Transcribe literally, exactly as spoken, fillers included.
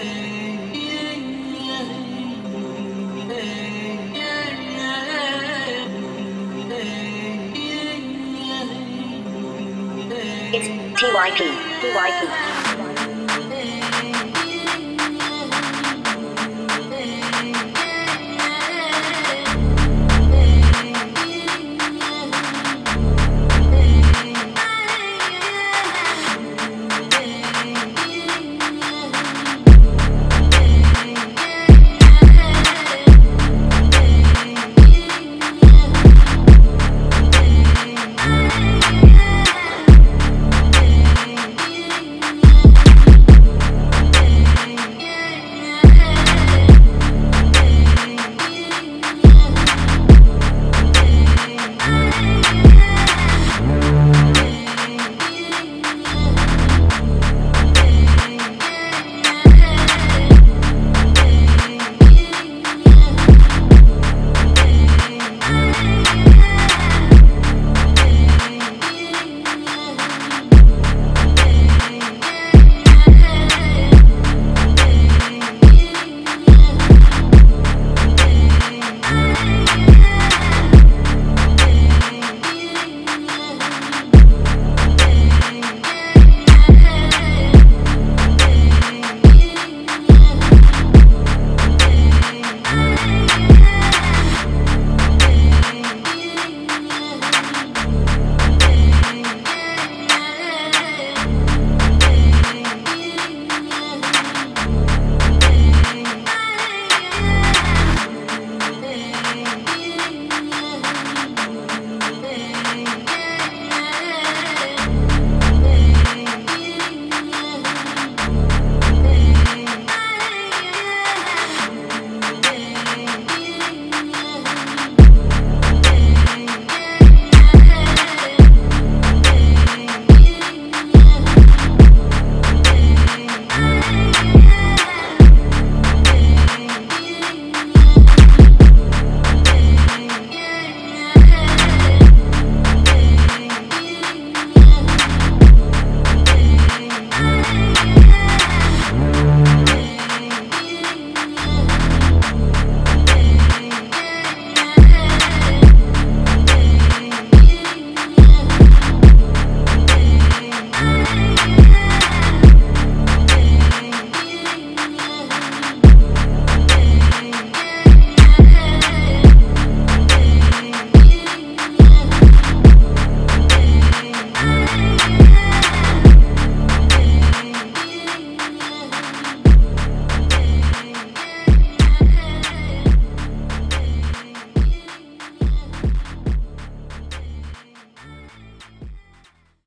It's T Y P, T Y P.